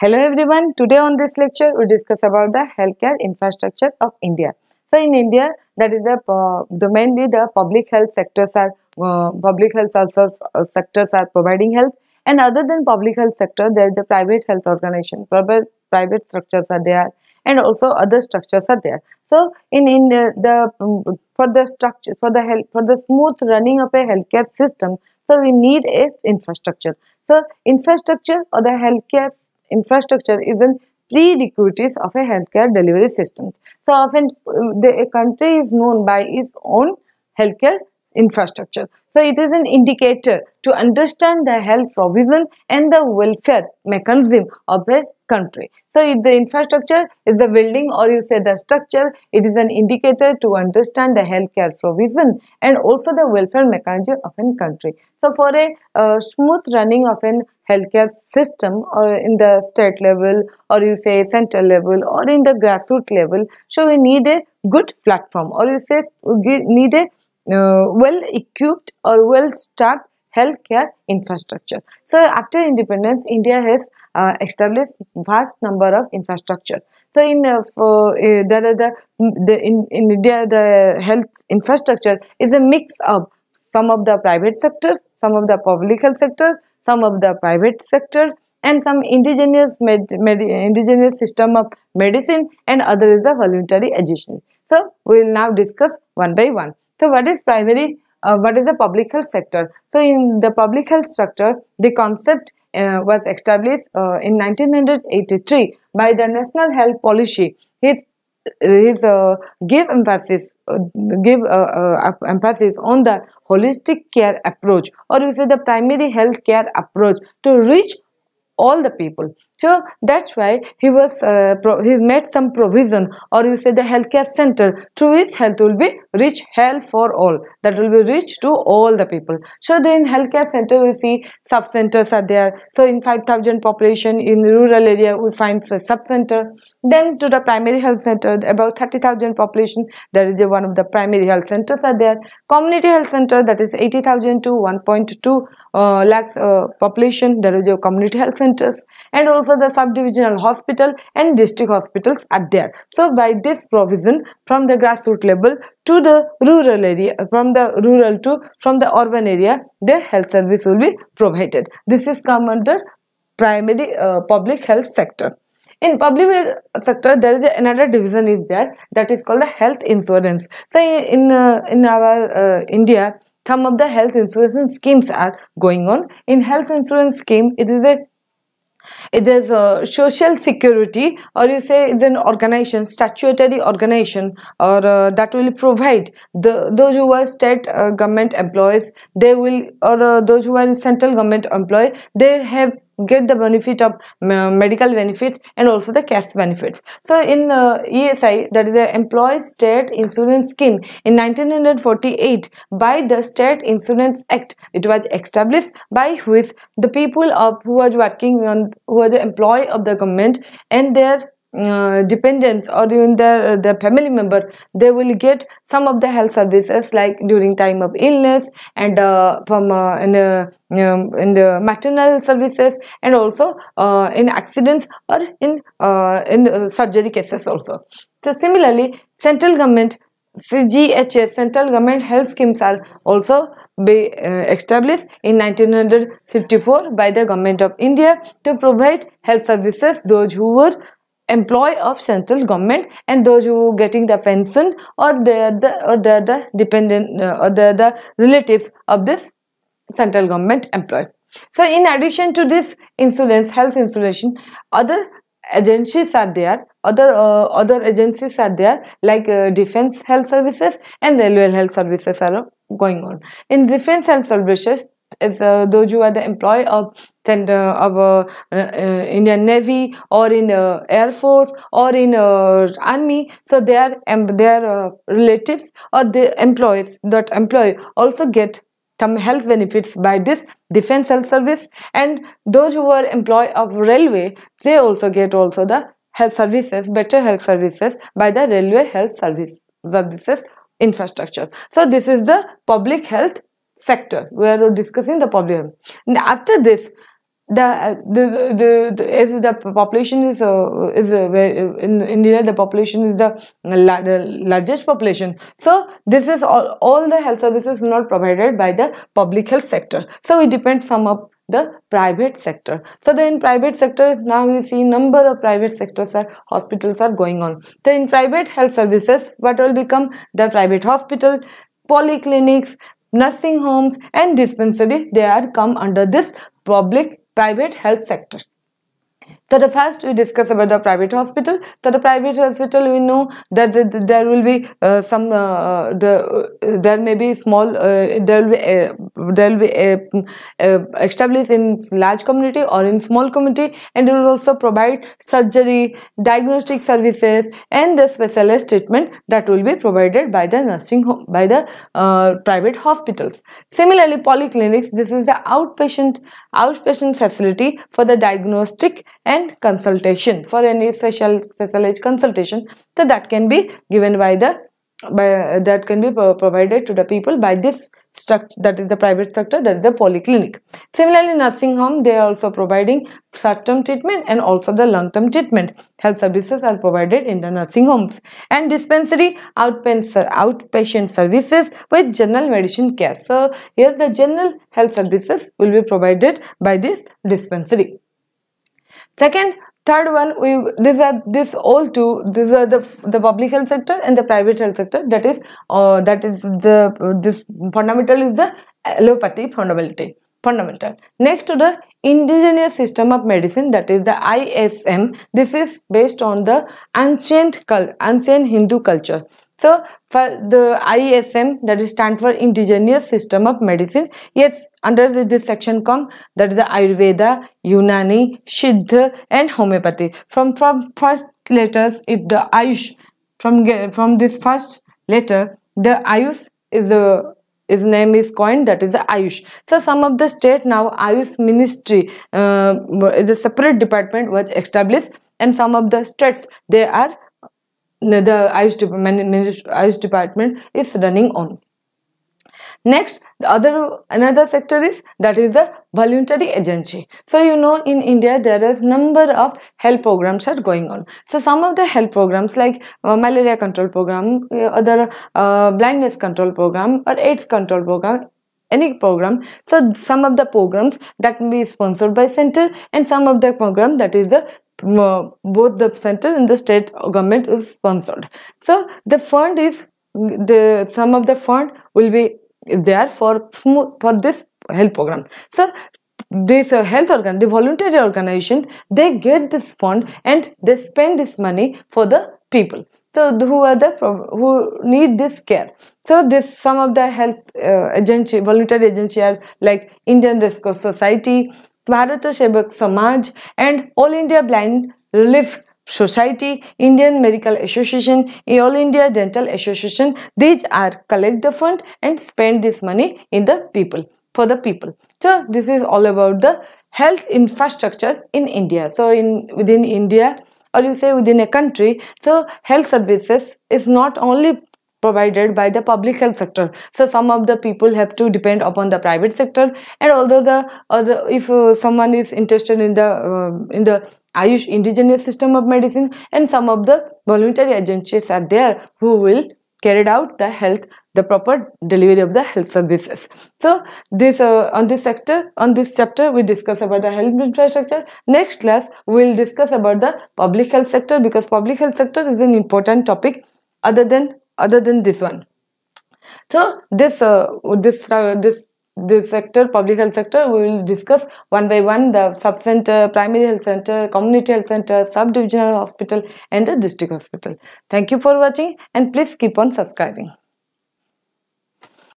Hello everyone, today on this lecture we discuss about the healthcare infrastructure of India. So in India, that is the mainly the public health sectors are providing health, and other than public health sector there is the private health organization, private structures are there, and also other structures are there. So in India, for the smooth running of a healthcare system, so we need a infrastructure. So infrastructure or the healthcare infrastructure is a prerequisite of a healthcare delivery system. So often a country is known by its own healthcare infrastructure. So it is an indicator to understand the health provision and the welfare mechanism of a country. So if the infrastructure is the building, or you say the structure, it is an indicator to understand the healthcare provision and also the welfare mechanism of a country. So for a smooth running of a healthcare system, or in the state level, or you say central level, or in the grassroots level, so we need a good platform, or you say we need a well equipped or well staffed healthcare infrastructure. So after independence, India has established vast number of infrastructure. So in in India, the health infrastructure is a mix of some of the private sectors, some of the public health sector, some of the private sector, and some indigenous indigenous system of medicine, and other is the voluntary education. So we will now discuss one by one. So what is the public health sector? So in the public health sector, the concept was established in 1983 by the National Health Policy. It gave emphasis on the holistic care approach, or you say the primary health care approach, to reach all the people. So that's why he was he made some provision, or you say the healthcare center, through which health will be reach, health for all, that will be reached to all the people. So then healthcare center, we see sub centers are there. So in 5,000 population in rural area we find a sub center. Then to the primary health center, about 30,000 population, there is a one of the primary health centers are there. Community health center, that is 80,000 to 1.2 lakhs population, there is a community health centers, and also the subdivisional hospital and district hospitals are there. So by this provision, from the grassroots level to the rural area, from the rural to from the urban area, the health service will be provided. This is come under primary public health sector. In public sector, there is another division is there, that is called the health insurance. So in our India, some of the health insurance schemes are going on. In health insurance scheme, it is a social security, or you say it's an organization, statutory organization, or that will provide those who are state government employees, they will, or those who are central government employee, they have get the benefit of medical benefits and also the cash benefits. So in ESI, that is the Employee State Insurance Scheme, in 1948 by the State Insurance Act, it was established, by which the people of who are working on, who are the employee of the government, and their dependents, or even their family member, they will get some of the health services like during time of illness, and in the maternal services, and also in accidents, or in surgery cases also. So similarly, central government CGHS, central government health schemes, are also be established in 1954 by the government of India to provide health services those who were employee of central government, and those who are getting the pension, or they are the dependent, or they are the relatives of this central government employee. So in addition to this insurance, health insurance, other agencies are there, other agencies are there, like defense health services and railway health services are going on. In defense health services, as those who are the employee of Indian Navy, or in Air Force, or in Army, so their relatives or the employees, that employee also get some health benefits by this defense health service. And those who are employee of railway, they also get also the health services, better health services, by the railway health services infrastructure. So this is the public health sector. We are discussing the public health. After this, the population is in India, the population is the largest population. So this is all the health services not provided by the public health sector. So it depends some of the private sector. So then in private sector, now you see number of private sectors are hospitals are going on. So in private health services, what will become the private hospital, polyclinics, nursing homes and dispensary, they are come under this public private health sector. So the first we discuss about the private hospital. So the private hospital, we know that there will be there may be small, there will be established in large community or in small community, and it will also provide surgery, diagnostic services, and the specialized treatment that will be provided by the nursing home, by the private hospitals. Similarly, polyclinics. This is the outpatient facility for the diagnostic and consultation, for any specialized consultation, so that can be given by the that can be provided to the people by this structure, that is the private sector, that is the polyclinic. Similarly, nursing home, they are also providing short-term treatment and also the long-term treatment. Health services are provided in the nursing homes. And dispensary, outpatient services with general medicine care. So here the general health services will be provided by this dispensary. Second, third one, these are the public health sector and the private health sector. This fundamental is the allopathy fundamental. Next to the indigenous system of medicine, that is the ISM. This is based on the ancient Hindu culture. So for the ISM, that is stand for indigenous system of medicine. Yet under this section come that is the Ayurveda, Unani, Siddha and Homeopathy. From first letters it the Ayush. From this first letter the Ayush is the his name is coined, that is the Ayush. So some of the state now Ayush ministry is a separate department was established, and some of the states they are the Ayush department is running on. Next, the another sector is that is the voluntary agency. So you know in India there is number of health programs are going on. So some of the health programs like malaria control program, other blindness control program or AIDS control program, any program. So some of the programs that can be sponsored by center, and some of the program that is the both the center and the state government is sponsored. So the fund is the some of the fund will be there for this health program. So this the voluntary organization, they get this fund and they spend this money for the people. So who need this care. So this some of the health agency, voluntary agency are like Indian Red Cross Society, Bharat Sevak Samaj and All India Blind Relief Society, Indian Medical Association, All India Dental Association. These are collect the fund and spend this money in the people, for the people. So this is all about the health infrastructure in India. So within India, or you say within a country, so health services is not only provided by the public health sector. So some of the people have to depend upon the private sector, and although if someone is interested in the Ayush indigenous system of medicine, and some of the voluntary agencies are there who will carry out the health, the proper delivery of the health services. So this on this chapter we discuss about the health infrastructure. Next class we will discuss about the public health sector, because public health sector is an important topic other than this one. So this sector, public health sector, we will discuss one by one, the sub center, primary health center, community health center, sub divisional hospital and the district hospital. Thank you for watching, and please keep on subscribing.